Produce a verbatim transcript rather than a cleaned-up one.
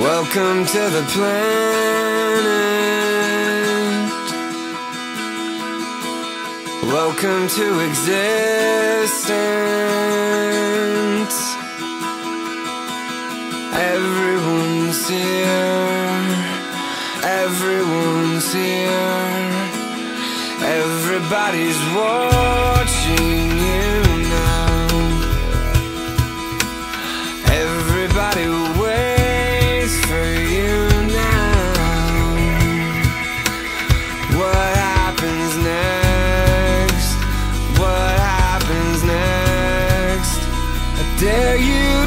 Welcome to the planet. Welcome to existence. Everyone's here. Everyone's here. Everybody's watching you now. Everybody. Dare you?